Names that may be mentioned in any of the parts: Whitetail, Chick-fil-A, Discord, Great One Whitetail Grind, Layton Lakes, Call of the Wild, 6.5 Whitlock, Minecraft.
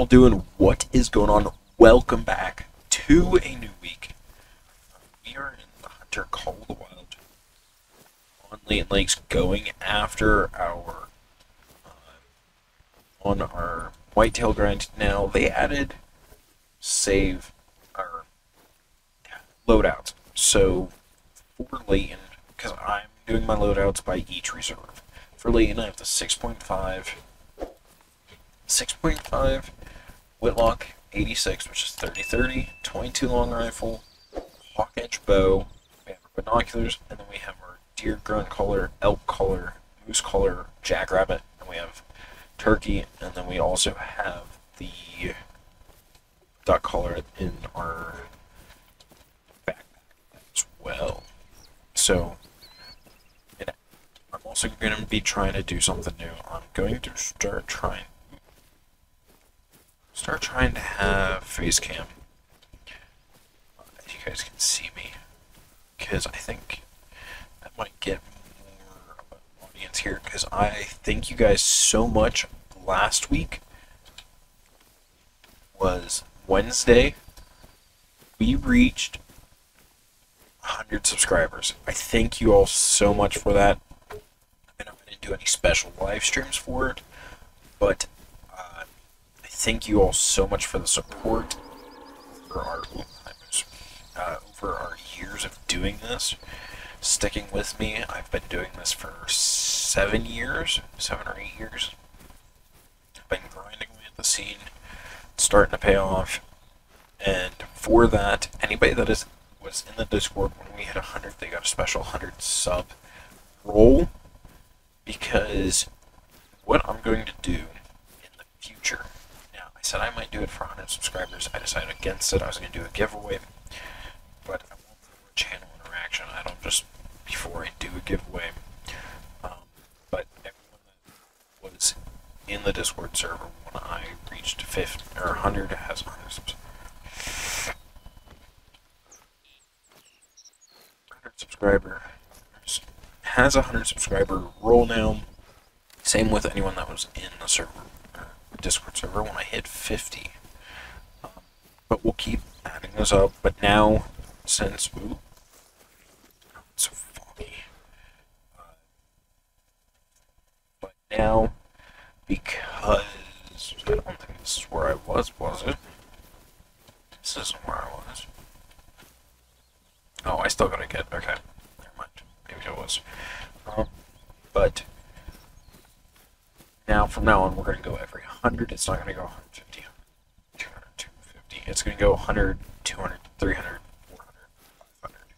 y'all doing? What is going on? Welcome back to a new week. We are in the Hunter Call of the Wild on Layton Lakes, going after our on our whitetail grind. Now they added save our loadouts, so for Layton, because I'm doing my loadouts by each reserve. For Layton, I have the 6.5 Whitlock 86, which is 30-30, 22 long rifle, hawk edge bow, we have our binoculars, and then we have our deer grunt collar, elk collar, moose collar, jackrabbit, and we have turkey, and then we also have the duck collar in our backpack as well. So yeah, I'm also going to be trying to do something new. I'm going to start trying to have face cam. If you guys can see me, because I think that might get more of an audience here, because I thank you guys so much. Last week was Wednesday. We reached 100 subscribers. I thank you all so much for that. I know I didn't do any special live streams for it, but thank you all so much for the support for our years of doing this, sticking with me. I've been doing this for 7 or 8 years. I've been grinding away at the scene. It's starting to pay off. And for that, anybody that was in the Discord when we hit 100, they got a special 100 sub roll, because what I'm going to do in the future, I said I might do it for 100 subscribers. I decided against it. I was going to do a giveaway, but I want more channel interaction. I don't just before I do a giveaway. But everyone that was in the Discord server when I reached 50 or 100 has 100 subscribers. Has a 100 subscriber roll now. Same with anyone that was in the server. Discord server when I hit 50, but we'll keep adding those up. But now, since it's so foggy, but now because I don't think this is where I was it? This isn't where I was. Oh, I still gotta get okay. Never mind. Maybe it was. But now from now on, we're gonna go every 100. It's not gonna go 150, 200, 250. It's gonna go 100, 200, 300, 400, 500.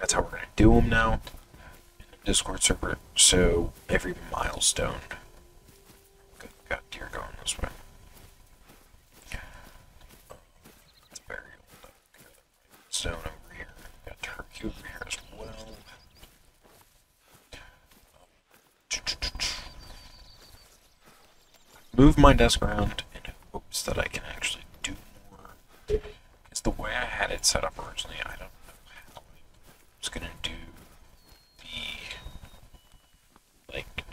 That's how we're gonna do them now in the Discord server. So every milestone. Got deer going this way. It's very old. Stone over here. Got turkey over here as well. Move my desk around in hopes that I can actually do more. It's the way I had it set up originally. I don't know how I was gonna do the like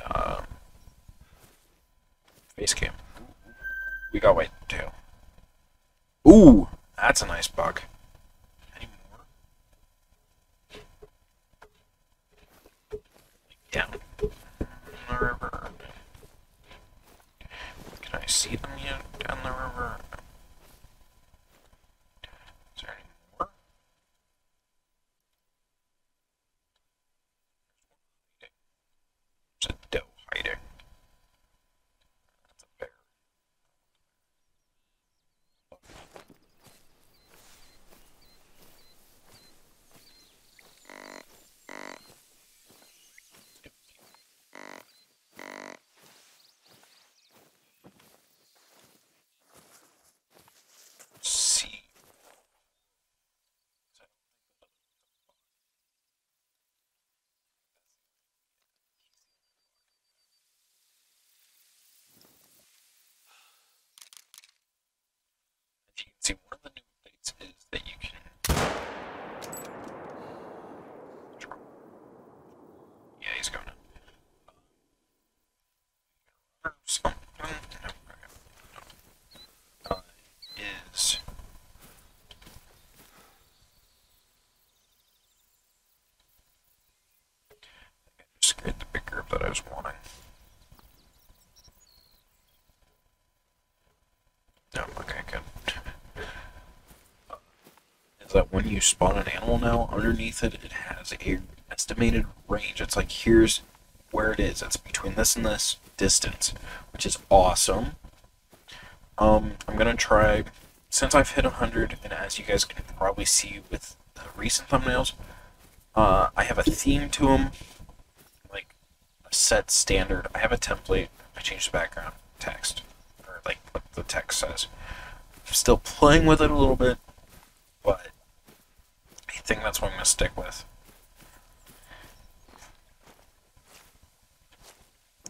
face cam. We got whitetail. Ooh, that's a nice buck. Any more? Down the river. Can I see them yet down the river? Is there any more? It's a doe hiding. That's a bear. See, one of the new updates is that you can... Yeah, he's going up. Something. so that when you spawn an animal now, underneath it, it has a estimated range. It's like, here's where it is. It's between this and this distance, which is awesome. I'm going to try, since I've hit 100, and as you guys can probably see with the recent thumbnails, I have a theme to them, like a set standard. I have a template. I changed the background text, or like what the text says. I'm still playing with it a little bit, but I think that's what I'm going to stick with.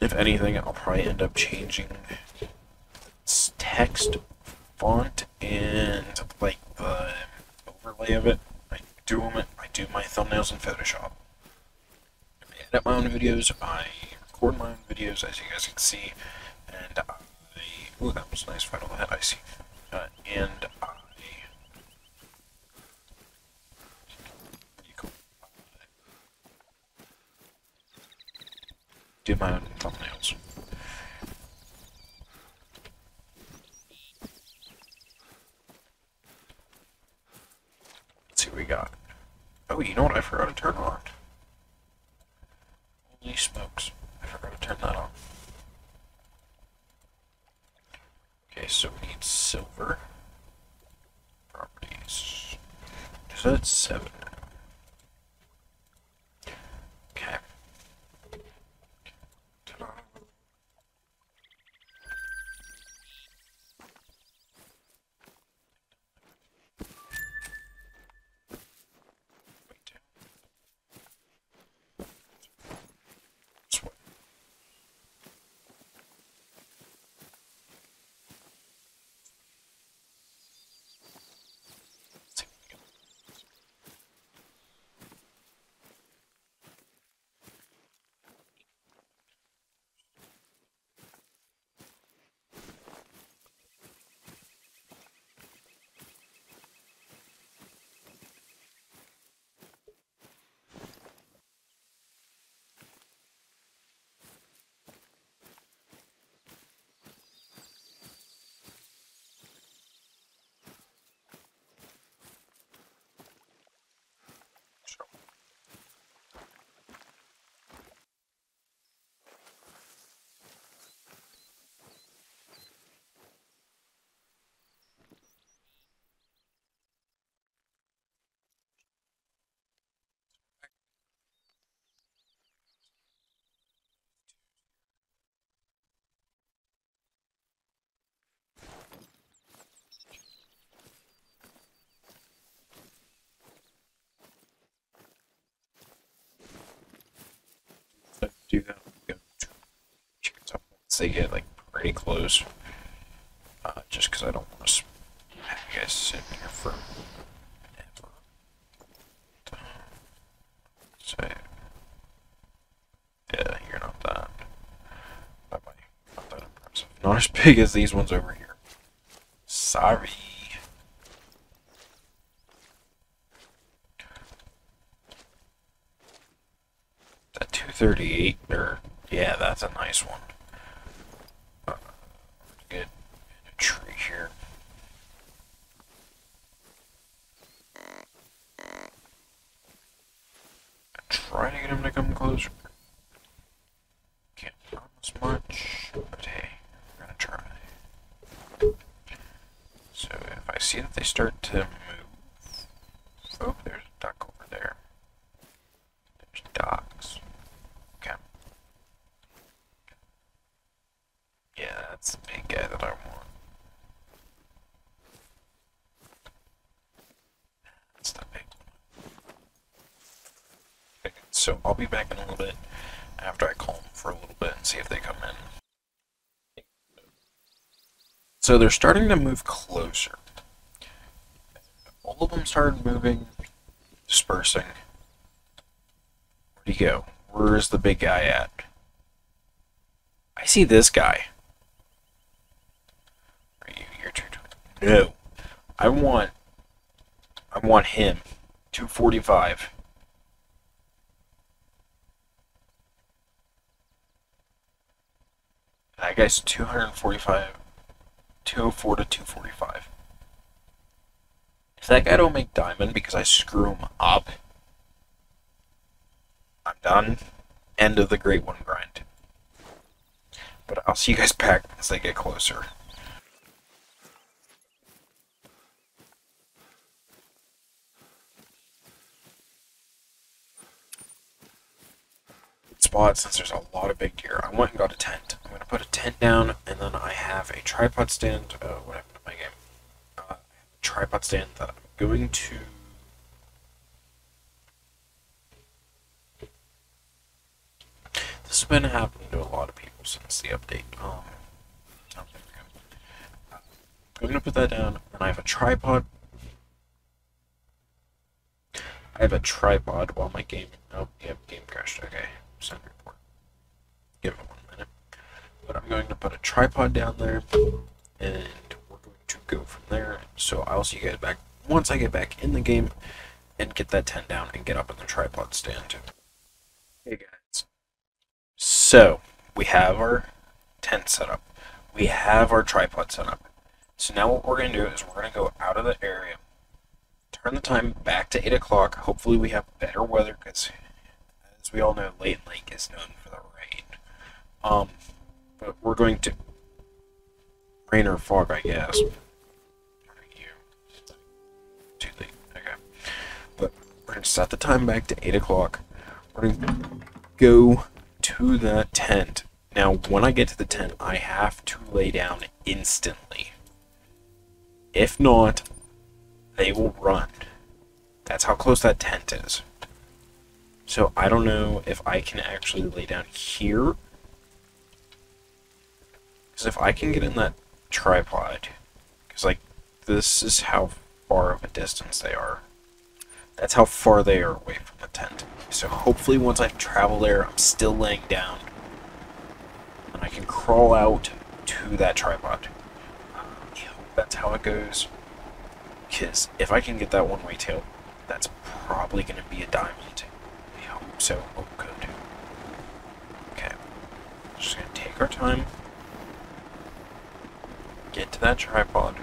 If anything, I'll probably end up changing its text font and like the overlay of it. I do my thumbnails in Photoshop. I edit my own videos. I record my own videos, as you guys can see. And I, ooh, that was a nice final head. I see. And I, pretty cool. Do my own thumbnails. Let's see what we got. Oh, you know what? I forgot to turn on. Holy smokes. I forgot to turn that on. Okay, so we need silver. Properties. So that's 7. Okay. Ta-da. Do that, go chickens up once they get like pretty close. Just because I don't want to have you guys sit here for forever. So, yeah, you're not that. Not that impressive. Not as big as these ones over here. Sorry. That 238 there, yeah, that's a nice one. Get a tree here. Try to get him to come closer. Can't promise much, but hey, we're gonna try. So if I see that they start to move, oh, there's a duck over there. There's ducks. Okay. Yeah, that's the big guy that I want. That's the big one. Okay, so I'll be back in a little bit after I call them for a little bit and see if they come in. So they're starting to move closer. All of them started moving, dispersing. Where'd he go? Where's the big guy at? I see this guy. Are you? You're too. No, I want him. 245. That guy's 245. 204 to 245. Is that guy don't make diamond because I screw him up, I'm done. End of the Great One grind. But I'll see you guys back as they get closer. Spot, since there's a lot of big deer, I went and got a tent. I'm going to put a tent down, and then I have a tripod stand. What happened to my game? I have a tripod stand that I'm going to... This has been happening to a lot of people since the update. I'm going to put that down, and I have a tripod. I have a tripod while my game... Oh, yep, game crashed. Okay. Send report. Give it 1 minute. But I'm going to put a tripod down there, and we're going to go from there. So I'll see you guys back once I get back in the game and get that tent down and get up on the tripod stand. Hey guys. So we have our tent set up. We have our tripod set up. So now what we're going to do is we're going to go out of the area, turn the time back to 8 o'clock. Hopefully we have better weather because... As we all know, Layton Lake is known for the rain. But we're going to... Rain or fog, I guess. Too late. Okay. But we're going to set the time back to 8 o'clock. We're going to go to the tent. Now, when I get to the tent, I have to lay down instantly. If not, they will run. That's how close that tent is. So I don't know if I can actually lay down here. Because if I can get in that tripod, because like this is how far of a distance they are. That's how far they are away from the tent. So hopefully once I travel there, I'm still laying down. And I can crawl out to that tripod. Yeah, that's how it goes. Because if I can get that one-way tail, that's probably going to be a diamond. So, oh good. Okay. Just gonna take our time. Get to that tripod.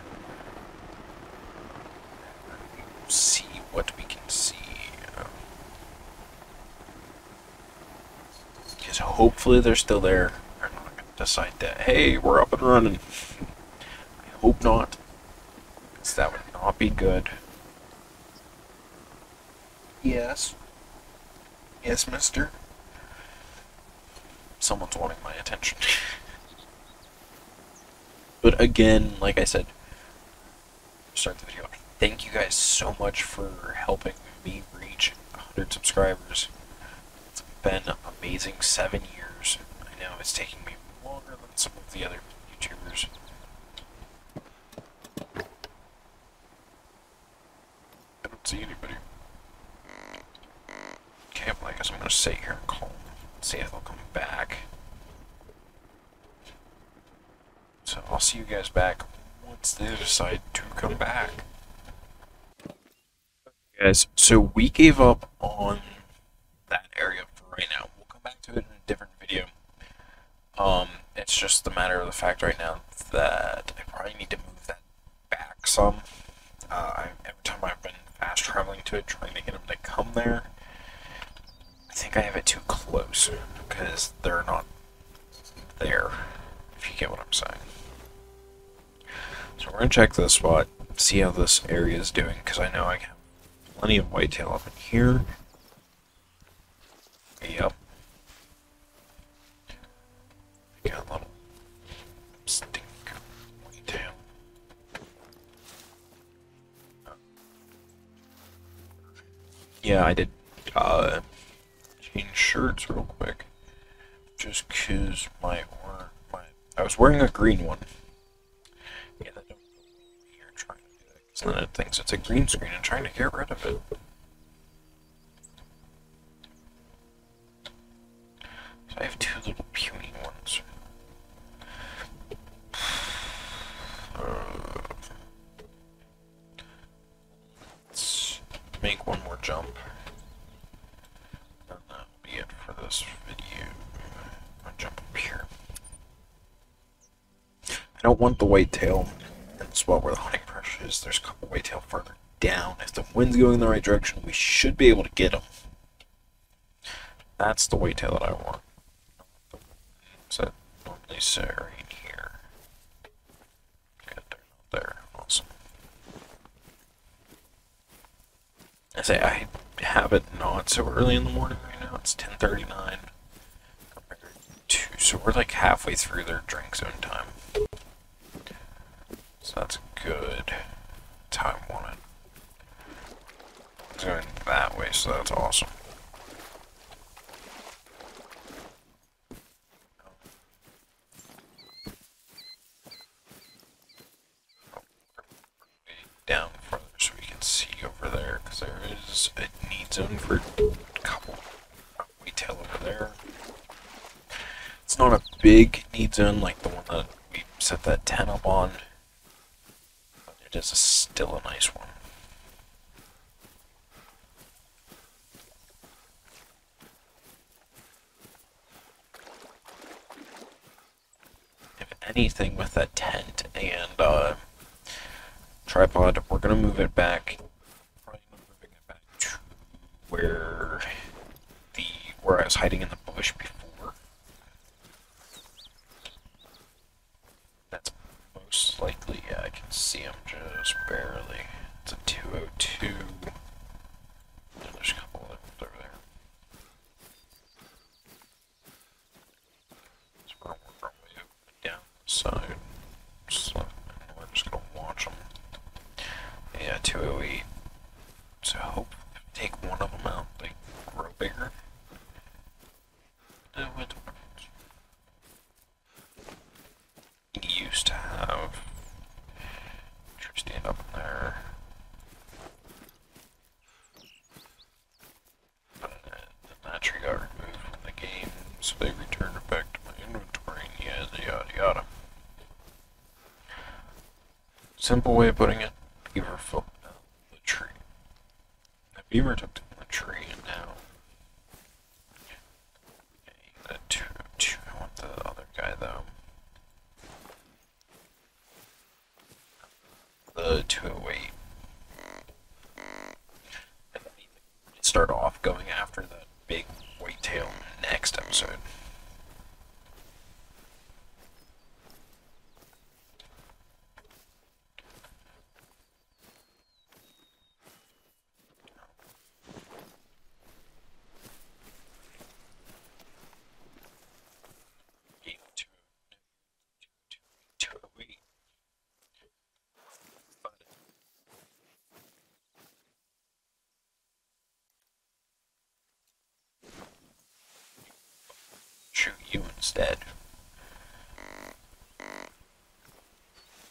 See what we can see. Because hopefully they're still there. I'm not gonna decide that, hey, we're up and running. I hope not. Because that would not be good. Yes. Yes, mister. Someone's wanting my attention. But again, like I said, start the video. Thank you guys so much for helping me reach 100 subscribers. It's been an amazing 7 years. I know it's taking me longer than some of the other YouTubers. I don't see anybody. Okay, I guess I'm gonna sit here and call them, see if they'll come back. So I'll see you guys back once they decide to come back. Okay, guys, so we gave up on that area for right now. We'll come back to it in a different video. It's just the matter of the fact right now that I probably need to move that back some. Every time I've been fast traveling to it, trying to get them to come there. I think I have it too close because they're not there, if you get what I'm saying. So we're gonna check this spot, see how this area is doing, because I know I have plenty of whitetail up in here. Yep. I got a little stink of whitetail. Oh. Yeah, I did change shirts real quick, just cause I was wearing a green one. Yeah, that don't you're trying to do that because then it thinks it's a green screen and trying to get rid of it. So I have two little puny ones. Let's make one more jump. This video. I'm gonna jump up here. I don't want the whitetail in the spot where the hunting pressure is. There's a couple whitetail further down. wind's going in the right direction, we should be able to get them. That's the whitetail that I want. So normally sir in here. Good, they're not there. Awesome. I say I have it not so early in the morning right now. It's 10:39. So we're like halfway through their drink zone time. So that's good. Time on it. It's going that way, so that's awesome. Down further so we can see over there, because there is a need zone for a couple whitetail over there. It's not a big need zone like the one that we set that tent up on, but it is still a nice one. If anything, with that tent and tripod, we're gonna move it back. Probably moving it back to where I was hiding in the bush before. That's most likely. Yeah, I can see him just barely. It's a 202. There's a couple of them over there. So we're gonna work our way up down the side. So we're just gonna watch them. Yeah, 208. So I hope if I take one of them out, they grow bigger. You used to have... Stand up in there. But the naturally got removed from the game, so they returned it back to my inventory, and yada yada yada. Simple way of putting it. Beaver fell down the tree. The beaver took down the tree, and now yeah, two. I want the other guy though. The 208. And I need to start off going after that big whitetail next episode. Shoot you instead,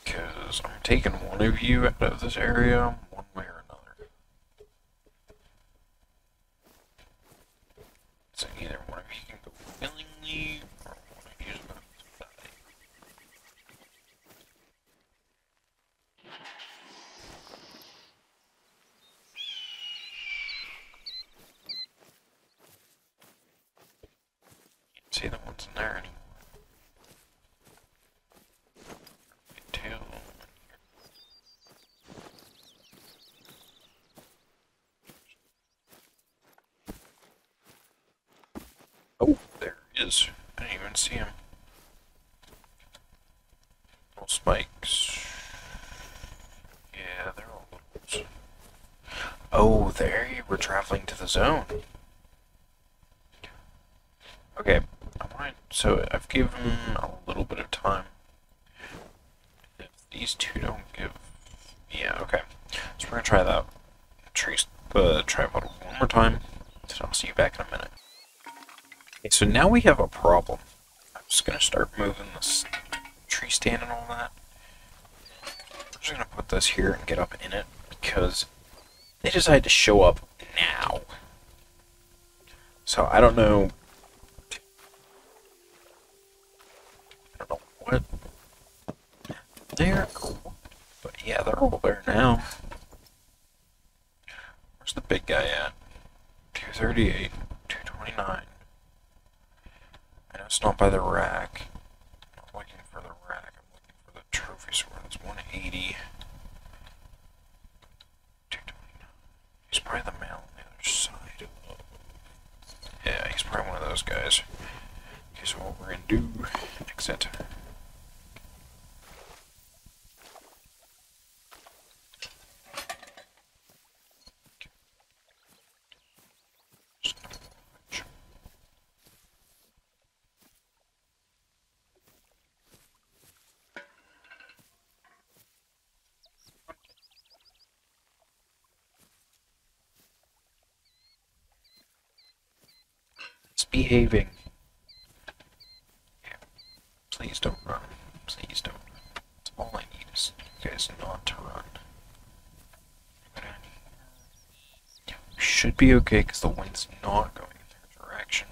because I'm taking one of you out of this area one way or another. So either one of you can go willingly, or one of you is going to die. See the ones in there anymore. Tail here. Oh, there he is. I didn't even see him. Little spikes. Yeah, they're all little ones. Oh, there you were traveling to the zone. Okay. So I've given a little bit of time. If these two don't give... Yeah, okay. So we're going to try that. Trace the tripod one more time. So I'll see you back in a minute. Okay, so now we have a problem. I'm just going to start moving this tree stand and all that. I'm just going to put this here and get up in it, because they decided to show up now. So I don't know... What? They're cool. But yeah, they're all there now. Where's the big guy at? 238, 229. I know it's not by the rack. I'm not looking for the rack, I'm looking for the trophy sword. It's 180. 229. guys. Okay, so what we're going to do, exit. Behaving. Yeah. Please don't run. Please don't. That's all I need is you guys not to run. Yeah, we should be okay because the wind's not going in their direction.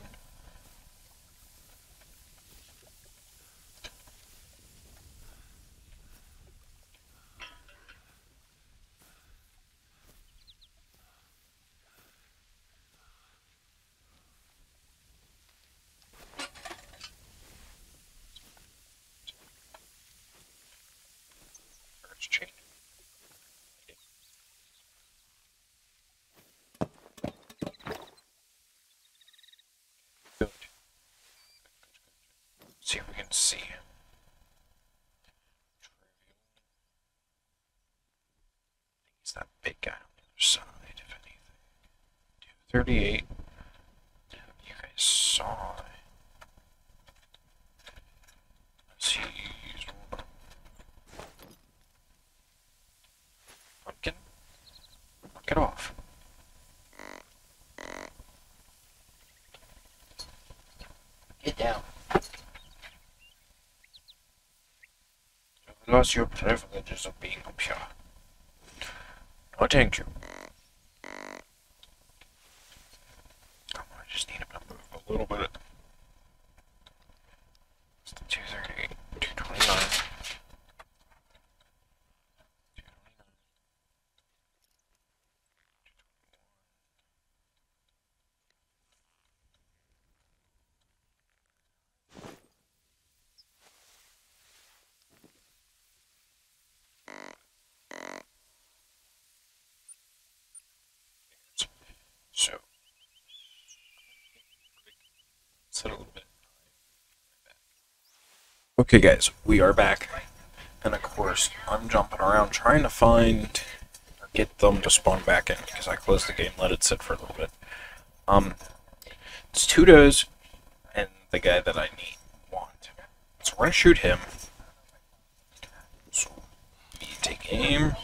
See if we can see. It's that big guy on the other side, if anything. 238. You guys saw. Let's see. Pumpkin. Get off. Get down. Lost your privileges of being up here. No, thank you. Come on, I just need him to move a little bit. It's the 238, 229. 229. Okay guys, we are back, and of course I'm jumping around trying to find or get them to spawn back in because I closed the game, let it sit for a little bit. It's two does and the guy that I need want. So we're gonna shoot him. So we take aim,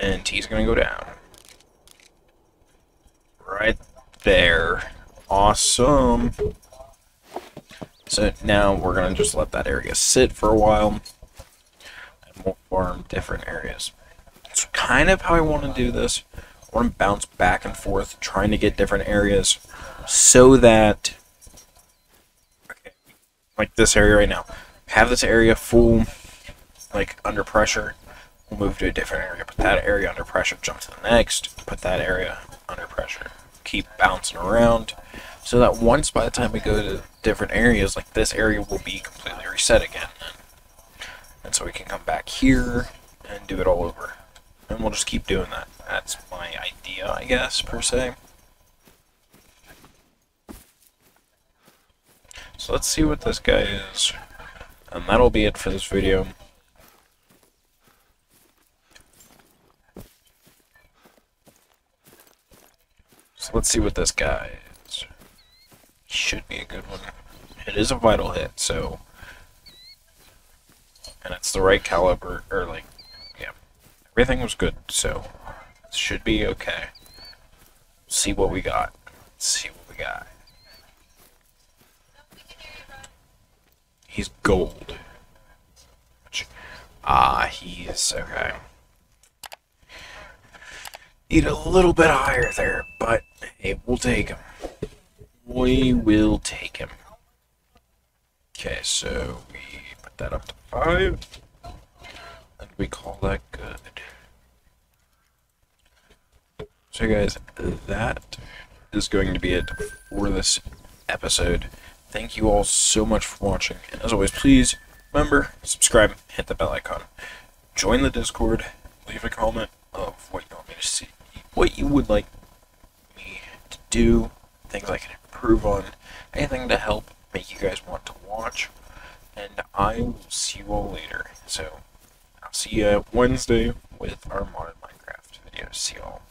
and he's gonna go down. Right there. Awesome. So now we're going to just let that area sit for a while, and we'll farm different areas. It's kind of how I want to do this. I want to bounce back and forth, trying to get different areas so that, okay, like this area right now, have this area full, like under pressure, we'll move to a different area, put that area under pressure, jump to the next, put that area under pressure. Keep bouncing around so that once by the time we go to different areas, like this area will be completely reset again, and so we can come back here and do it all over, and we'll just keep doing that. That's my idea, I guess, per se. So let's see what this guy is, and that'll be it for this video. So let's see what this guy is. Should be a good one. It is a vital hit, so... And it's the right caliber, or like... Yeah. Everything was good, so... It should be okay. See what we got. Let's see what we got. He's gold. Ah, he is okay. Need a little bit higher there, but hey, we'll take him. We will take him. Okay, so we put that up to 5, and we call that good. So guys, that is going to be it for this episode. Thank you all so much for watching, and as always, please remember, subscribe, hit the bell icon, join the Discord, leave a comment of what you want me to see, what you would like me to do, things I can improve on, anything to help make you guys want to watch. And I will see you all later. So, I'll see you Wednesday with our Modern Minecraft video. See y'all.